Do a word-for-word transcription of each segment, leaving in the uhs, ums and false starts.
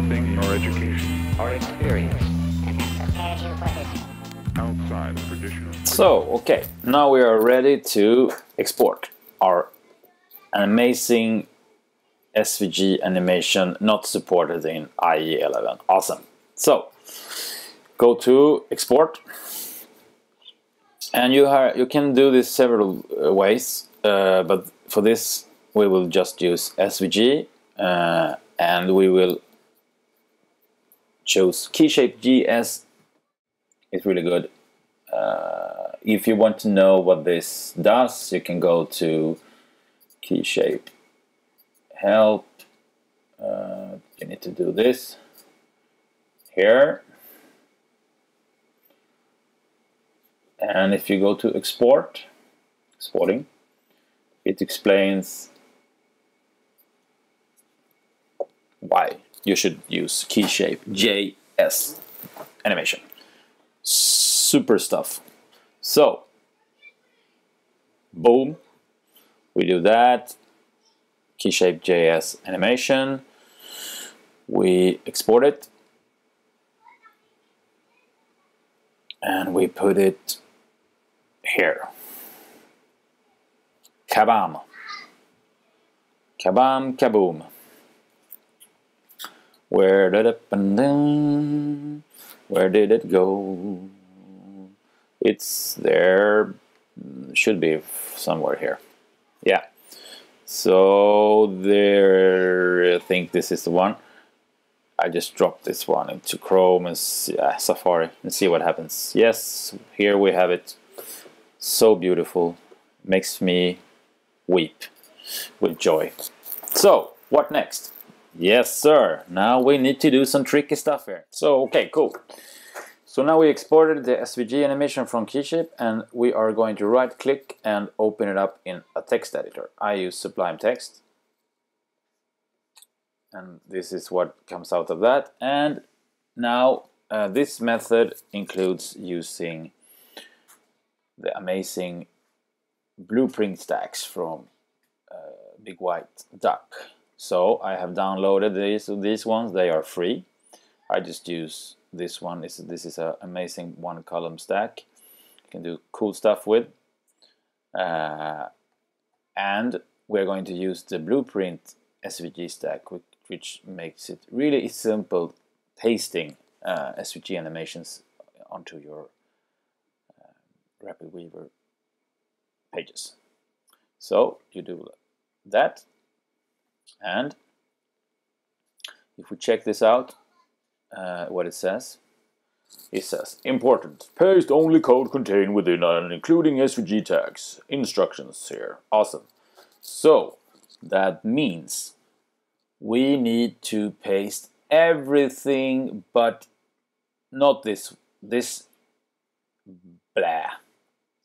nothing in our education, our experience, and have prepared you for history. Outside of traditional. So, okay, now we are ready to export our amazing S V G animation not supported in I E eleven. Awesome. So, go to export, and you have, you can do this several ways, uh, but for this we will just use S V G, uh, and we will choose Keyshape G S. It's really good. Uh, if you want to know what this does, you can go to Keyshape help. Uh, you need to do this here. And if you go to export, exporting, it explains why you should use Keyshape J S animation. Super stuff. So, boom, we do that. Keyshape J S animation. We export it, and we put it here. Kabam. Kabam, kaboom. Where did it down? Where did it go? It's there. Should be somewhere here. Yeah. So there. I think this is the one. I just dropped this one into Chrome and uh, Safari and see what happens. Yes, here we have it. So beautiful. Makes me weep with joy. So, what next? Yes, sir. Now we need to do some tricky stuff here. So, okay, cool. So now we exported the S V G animation from Keyshape, and we are going to right-click and open it up in a text editor. I use Sublime Text. And this is what comes out of that. And now uh, this method includes using the amazing Blueprint Stacks from uh, Big White Duck. So I have downloaded these these ones. They are free. I just use this one. This this is an amazing one column stack. You can do cool stuff with. Uh, and we're going to use the Blueprint S V G stack, which which makes it really simple pasting uh, S V G animations onto your uh, RapidWeaver pages. So you do that, and if we check this out, uh, what it says, it says important, paste only code contained within and including S V G tags, instructions here. Awesome. So that means we need to paste everything, but not this, this, blah.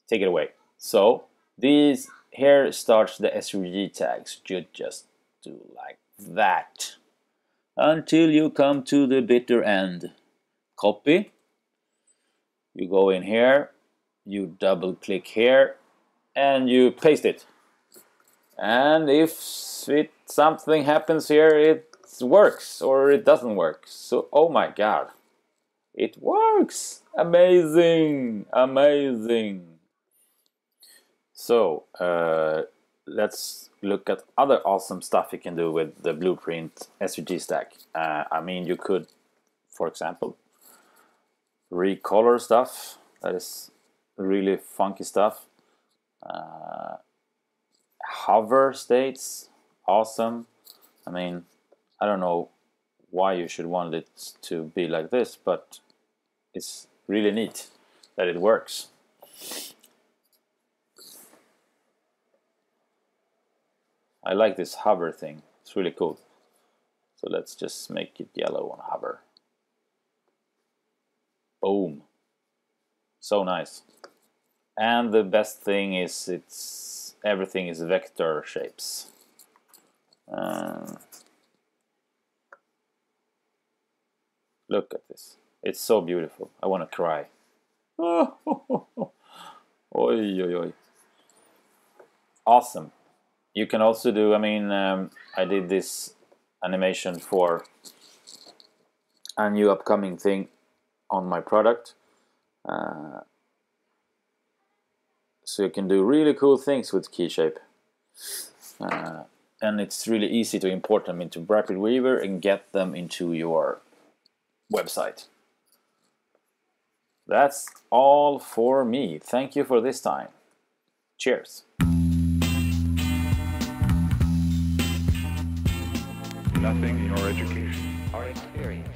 Take it away. So these, here starts the S V G tags. You just do like that until you come to the bitter end. Copy. You go in here, you double click here, and you paste it. And if it, something happens here, it works or it doesn't work. So, oh my god, it works! Amazing, amazing. So uh, let's look at other awesome stuff you can do with the Blueprint S V G stack. Uh, I mean, you could, for example, recolor stuff. That is really funky stuff. Uh, Hover states, awesome. I mean, I don't know why you should want it to be like this, but it's really neat that it works. I like this hover thing, it's really cool. So let's just make it yellow on hover. Boom. So nice. And the best thing is it's everything is vector shapes. Um, look at this. It's so beautiful. I want to cry. Oh, oh, oh, oh. Oy, oy, oy. Awesome. You can also do, I mean, um, I did this animation for a new upcoming thing on my product. Uh, so you can do really cool things with Keyshape. Uh, and it's really easy to import them into RapidWeaver and get them into your website. That's all for me. Thank you for this time. Cheers. Nothing in your education, our experience.